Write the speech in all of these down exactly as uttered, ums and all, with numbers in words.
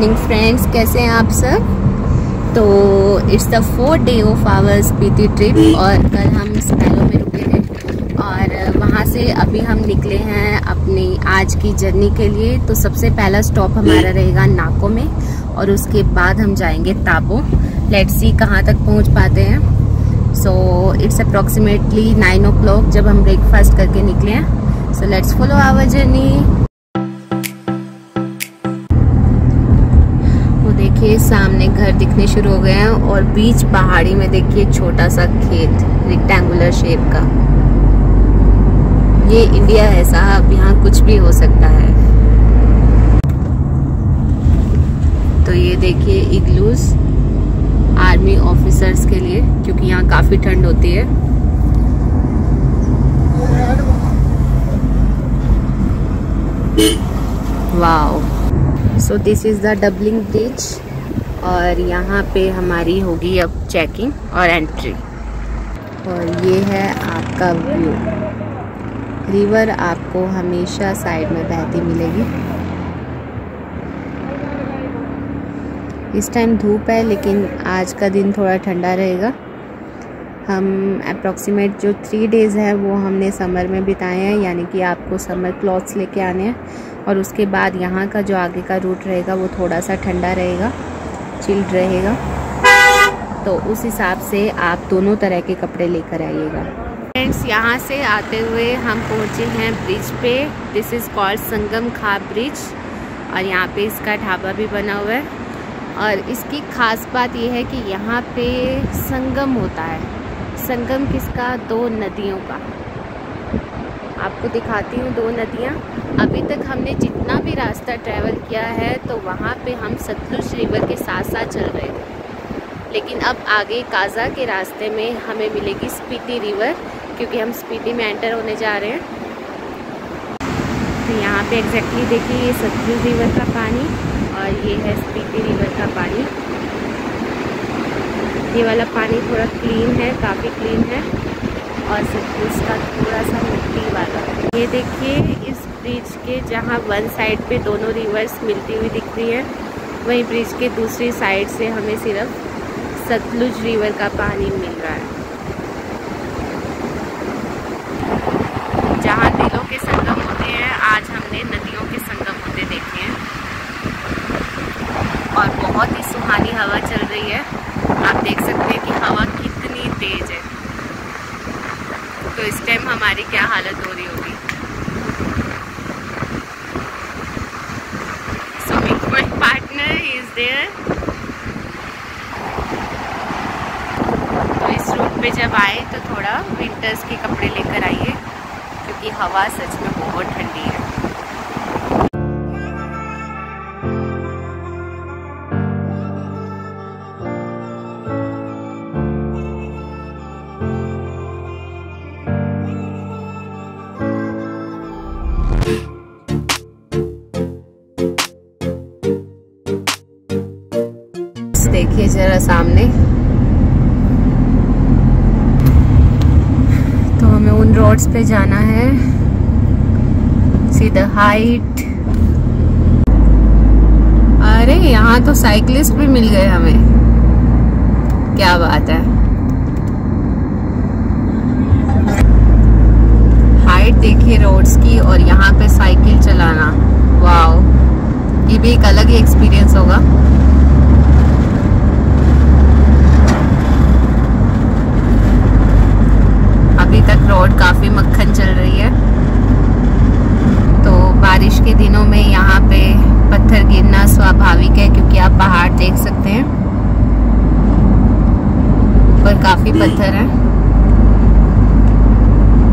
Morning friends, कैसे हैं आप सब। तो it's the fourth day of our Spiti trip और कल हम स्पेलो में रुके हैं और वहाँ से अभी हम निकले हैं अपनी आज की जर्नी के लिए। तो सबसे पहला स्टॉप हमारा रहेगा नाको में और उसके बाद हम जाएंगे ताबो। लेट्स सी कहाँ तक पहुँच पाते हैं। So it's approximately nine o'clock जब हम ब्रेकफास्ट करके निकले हैं। So let's follow our journey. देखिए सामने घर दिखने शुरू हो गए हैं और बीच पहाड़ी में देखिए छोटा सा खेत रेक्टेंगुलर शेप का। ये इंडिया है साहब, यहाँ कुछ भी हो सकता है। तो ये देखिए इग्लूस आर्मी ऑफिसर्स के लिए, क्योंकि यहाँ काफी ठंड होती है। Wow. So this is the doubling bridge और यहाँ पे हमारी होगी अब चेकिंग और एंट्री। और ये है आपका व्यू। रिवर आपको हमेशा साइड में बहती मिलेगी। इस टाइम धूप है लेकिन आज का दिन थोड़ा ठंडा रहेगा। हम अप्रॉक्सीमेट जो थ्री डेज़ हैं वो हमने समर में बिताए हैं, यानी कि आपको समर क्लॉथ्स लेके आने हैं और उसके बाद यहाँ का जो आगे का रूट रहेगा वो थोड़ा सा ठंडा रहेगा, चिल्ड रहेगा। तो उस हिसाब से आप दोनों तरह के कपड़े लेकर आइएगा। फ्रेंड्स यहाँ से आते हुए हम पहुँचे हैं ब्रिज पे। दिस इज़ कॉल्ड संगम खाब ब्रिज और यहाँ पर इसका ढाबा भी बना हुआ है। और इसकी ख़ास बात यह है कि यहाँ पर संगम होता है। संगम किसका? दो नदियों का। आपको दिखाती हूँ दो नदियाँ। अभी तक हमने जितना भी रास्ता ट्रैवल किया है तो वहाँ पे हम सतलुज रिवर के साथ साथ चल रहे थे, लेकिन अब आगे काजा के रास्ते में हमें मिलेगी स्पीति रिवर, क्योंकि हम स्पीति में एंटर होने जा रहे हैं। तो यहाँ पे एग्जैक्टली देखिए ये सतलुज रिवर का पानी और ये है स्पीति रिवर का पानी। ये वाला पानी थोड़ा क्लीन है, काफ़ी क्लीन है और सतलुज का थोड़ा सा मिट्टी वाला। ये देखिए इस ब्रिज के जहाँ वन साइड पे दोनों रिवर्स मिलती हुई दिख रही है, वहीं ब्रिज के दूसरी साइड से हमें सिर्फ सतलुज रिवर का पानी मिल रहा है। जहाँ दिलों के संगम होते हैं, आज हमने नदियों के संगम होते देखे हैं और बहुत ही सुहानी हवा चल रही है। आप देख सकते हैं कि हवा कितनी तेज है। तो इस टाइम हमारी क्या हालत हो रही होगी swimming. My partner is there. तो इस रूट पे जब आए तो थोड़ा विंटर्स के कपड़े लेकर आइए, क्योंकि हवा सच में बहुत ठंडी है। देखिए जरा सामने। तो हमें उन रोड्स पे जाना है। See the height. अरे यहाँ तो साइकिलिस्ट भी मिल गए हमें, क्या बात है। हाइट देखिए रोड्स की और यहाँ पे साइकिल चलाना, वाव, ये भी एक अलग ही एक्सपीरियंस होगा। अभी तक रोड काफ़ी मक्खन चल रही है। तो बारिश के दिनों में यहाँ पे पत्थर गिरना स्वाभाविक है, क्योंकि आप पहाड़ देख सकते हैं, ऊपर काफ़ी पत्थर हैं।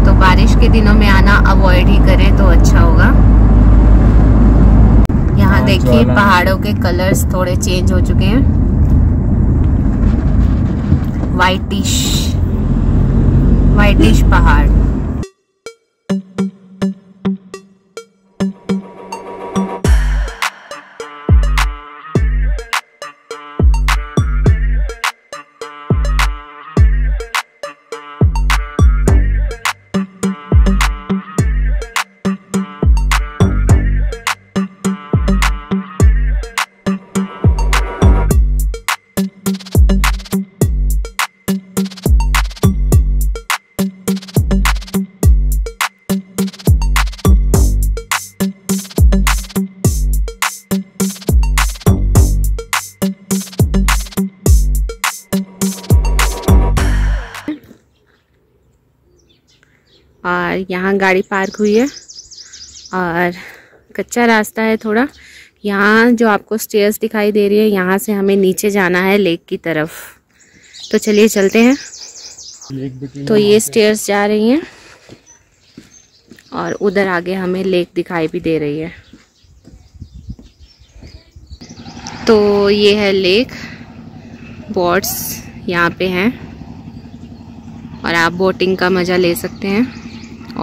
तो बारिश के दिनों में आना अवॉइड ही करें तो अच्छा होगा। यहाँ देखिए पहाड़ों के कलर्स थोड़े चेंज हो चुके हैं, वाइटिश वाइटिश पहाड़। और यहाँ गाड़ी पार्क हुई है और कच्चा रास्ता है थोड़ा। यहाँ जो आपको स्टेयर्स दिखाई दे रही है, यहाँ से हमें नीचे जाना है लेक की तरफ। तो चलिए चलते हैं। तो ये स्टेयर्स जा रही हैं और उधर आगे हमें लेक दिखाई भी दे रही है। तो ये है लेक, बोट्स यहाँ पे हैं और आप बोटिंग का मज़ा ले सकते हैं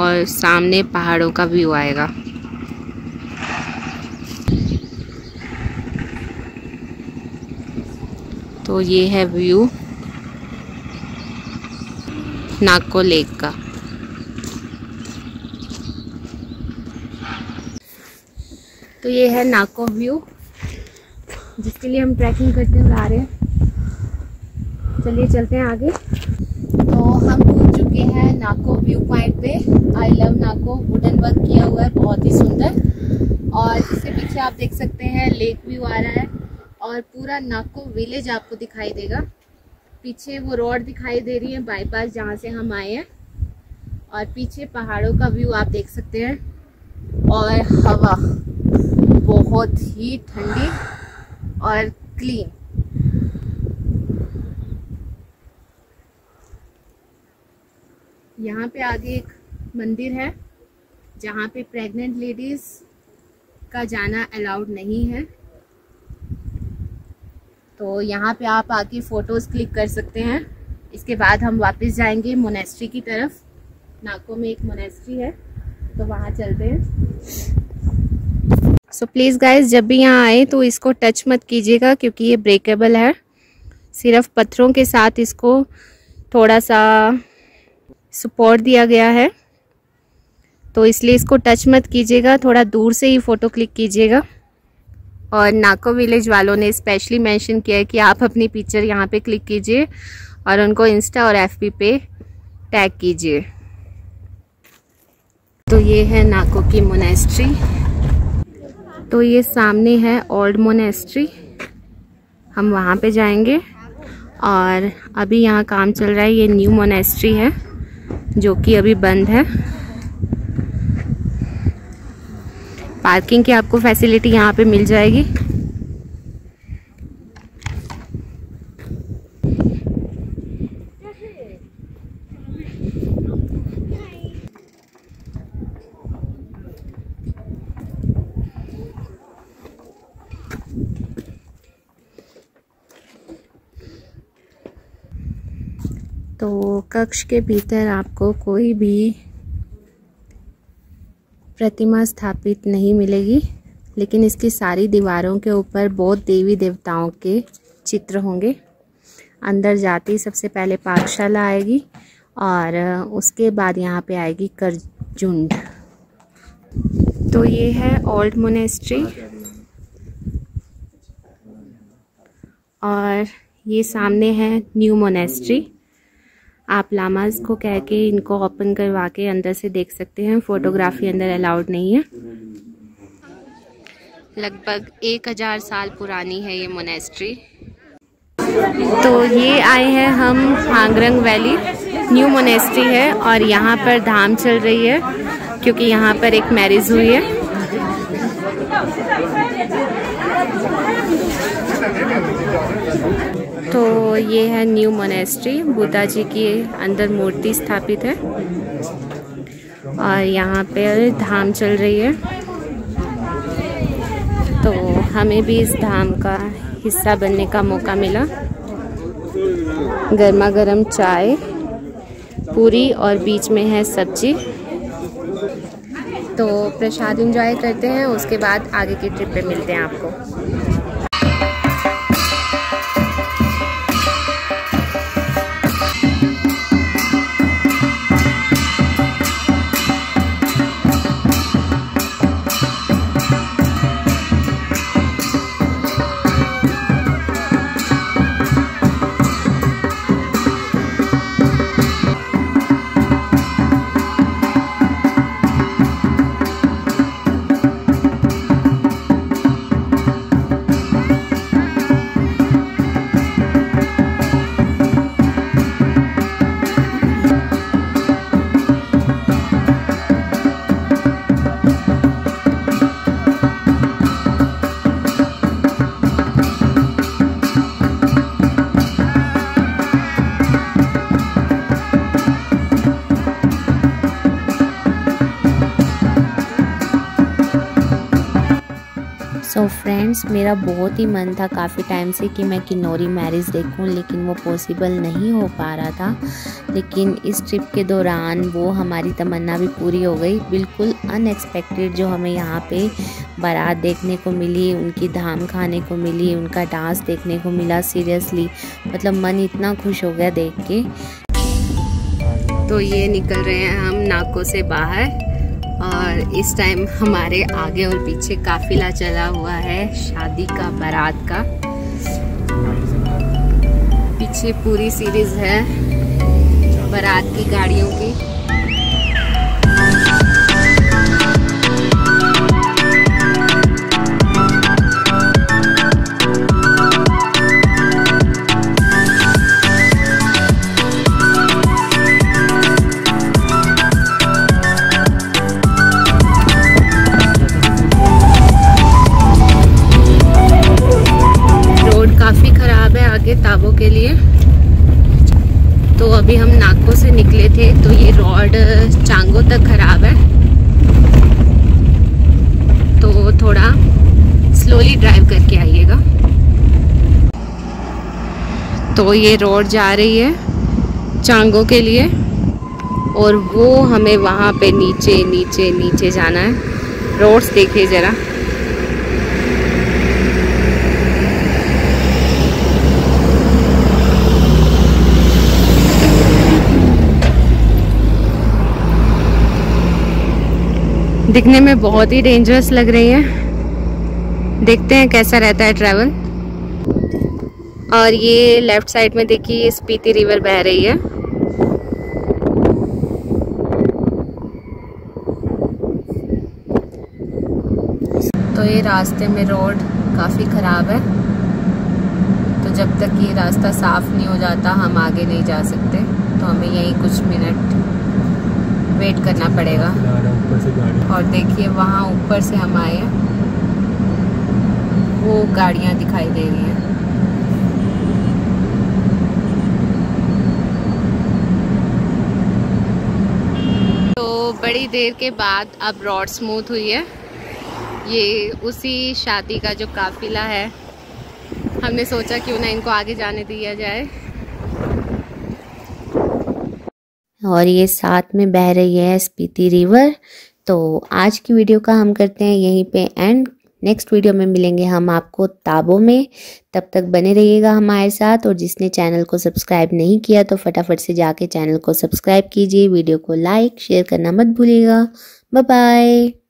और सामने पहाड़ों का व्यू आएगा। तो ये है व्यू नाको लेक का। तो ये है नाको व्यू जिसके लिए हम ट्रैकिंग करते जा रहे हैं। चलिए चलते हैं आगे। तो हम पहुंच चुके हैं नाको व्यू पॉइंट पे। I love Nako, wooden work किया हुआ है, बहुत ही सुंदर। और इसके पीछे आप देख सकते हैं लेक व्यू आ रहा है और पूरा नाको विलेज आपको दिखाई देगा। पीछे वो रोड दिखाई दे रही है बाईपास जहाँ से हम आए हैं और पीछे पहाड़ों का व्यू आप देख सकते हैं। और हवा बहुत ही ठंडी और क्लीन। यहाँ पे आगे एक मंदिर है जहाँ पे प्रेग्नेंट लेडीज का जाना अलाउड नहीं है। तो यहाँ पे आप आके फ़ोटोज़ क्लिक कर सकते हैं। इसके बाद हम वापस जाएंगे मोनेस्ट्री की तरफ। नाको में एक मोनेस्ट्री है तो वहाँ चलते हैं। सो प्लीज़ गाइज, जब भी यहाँ आए तो इसको टच मत कीजिएगा क्योंकि ये ब्रेकेबल है। सिर्फ पत्थरों के साथ इसको थोड़ा सा सपोर्ट दिया गया है तो इसलिए इसको टच मत कीजिएगा। थोड़ा दूर से ही फ़ोटो क्लिक कीजिएगा। और नाको विलेज वालों ने स्पेशली मेंशन किया है कि आप अपनी पिक्चर यहाँ पे क्लिक कीजिए और उनको इंस्टा और एफबी पे टैग कीजिए। तो ये है नाको की मोनेस्ट्री। तो ये सामने है ओल्ड मोनेस्ट्री, हम वहाँ पे जाएंगे। और अभी यहाँ काम चल रहा है, ये न्यू मोनेस्ट्री है जो कि अभी बंद है। पार्किंग की आपको फैसिलिटी यहाँ पे मिल जाएगी। तो कक्ष के भीतर आपको कोई भी प्रतिमा स्थापित नहीं मिलेगी, लेकिन इसकी सारी दीवारों के ऊपर बौद्ध देवी देवताओं के चित्र होंगे। अंदर जाते ही सबसे पहले पाकशाला आएगी और उसके बाद यहाँ पे आएगी करजुंड। तो ये है ओल्ड मोनेस्ट्री और ये सामने है न्यू मोनेस्ट्री। आप लामाज को कह के इनको ओपन करवा के अंदर से देख सकते हैं। फोटोग्राफी अंदर अलाउड नहीं है। लगभग एक हज़ार साल पुरानी है ये मोनेस्ट्री। तो ये आए हैं हम फांगरंग वैली, न्यू मोनेस्ट्री है और यहाँ पर धाम चल रही है क्योंकि यहाँ पर एक मैरिज हुई है। तो ये है न्यू मोनेस्ट्री, बुद्धा जी की अंदर मूर्ति स्थापित है और यहाँ पे धाम चल रही है। तो हमें भी इस धाम का हिस्सा बनने का मौका मिला। गर्मा गर्म चाय, पूरी और बीच में है सब्जी। तो प्रसाद एंजॉय करते हैं, उसके बाद आगे की ट्रिप पे मिलते हैं आपको। सो फ्रेंड्स, मेरा बहुत ही मन था काफ़ी टाइम से कि मैं किन्नौरी मैरिज देखूं, लेकिन वो पॉसिबल नहीं हो पा रहा था। लेकिन इस ट्रिप के दौरान वो हमारी तमन्ना भी पूरी हो गई। बिल्कुल अनएक्सपेक्टेड जो हमें यहाँ पे बारात देखने को मिली, उनकी धाम खाने को मिली, उनका डांस देखने को मिला। सीरियसली मतलब मन इतना खुश हो गया देख के। तो ये निकल रहे हैं हम नाको से बाहर, और इस टाइम हमारे आगे और पीछे काफिला चला हुआ है शादी का, बारात का। पीछे पूरी सीरीज है बारात की गाड़ियों की। ताबो के लिए तो अभी हम नाको से निकले थे, तो ये रोड चांगो तक खराब है, तो थोड़ा स्लोली ड्राइव करके आइएगा। तो ये रोड जा रही है चांगो के लिए, और वो हमें वहाँ पे नीचे नीचे नीचे जाना है। रोड्स देखिए ज़रा, दिखने में बहुत ही डेंजरस लग रही है। देखते हैं कैसा रहता है ट्रैवल। और ये लेफ्ट साइड में देखिए, ये स्पीति रिवर बह रही है। तो ये रास्ते में रोड काफ़ी ख़राब है, तो जब तक ये रास्ता साफ नहीं हो जाता हम आगे नहीं जा सकते, तो हमें यहीं कुछ मिनट वेट करना पड़ेगा। और देखिए वहाँ ऊपर से हम आए हैं, वो गाड़ियाँ दिखाई दे रही हैं। तो बड़ी देर के बाद अब रोड स्मूथ हुई है। ये उसी शादी का जो काफिला है, हमने सोचा क्यों ना इनको आगे जाने दिया जाए। और ये साथ में बह रही है स्पीति रिवर। तो आज की वीडियो का हम करते हैं यहीं पे एंड। नेक्स्ट वीडियो में मिलेंगे हम आपको ताबो में, तब तक बने रहिएगा हमारे साथ। और जिसने चैनल को सब्सक्राइब नहीं किया तो फटाफट से जाके चैनल को सब्सक्राइब कीजिए। वीडियो को लाइक शेयर करना मत भूलिएगा। Bye bye.